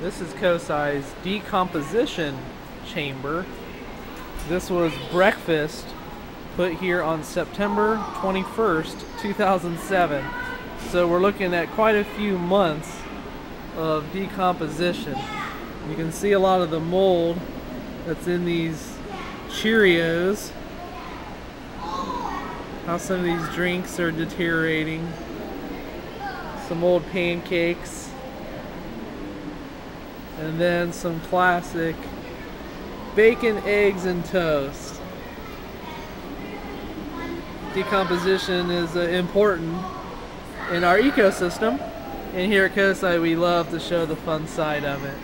This is COSI's decomposition chamber. This was breakfast put here on September 21st, 2007. So we're looking at quite a few months of decomposition. You can see a lot of the mold that's in these Cheerios, how some of these drinks are deteriorating, some old pancakes, and then some classic bacon, eggs, and toast. Decomposition is important in our ecosystem, and here at COSI we love to show the fun side of it.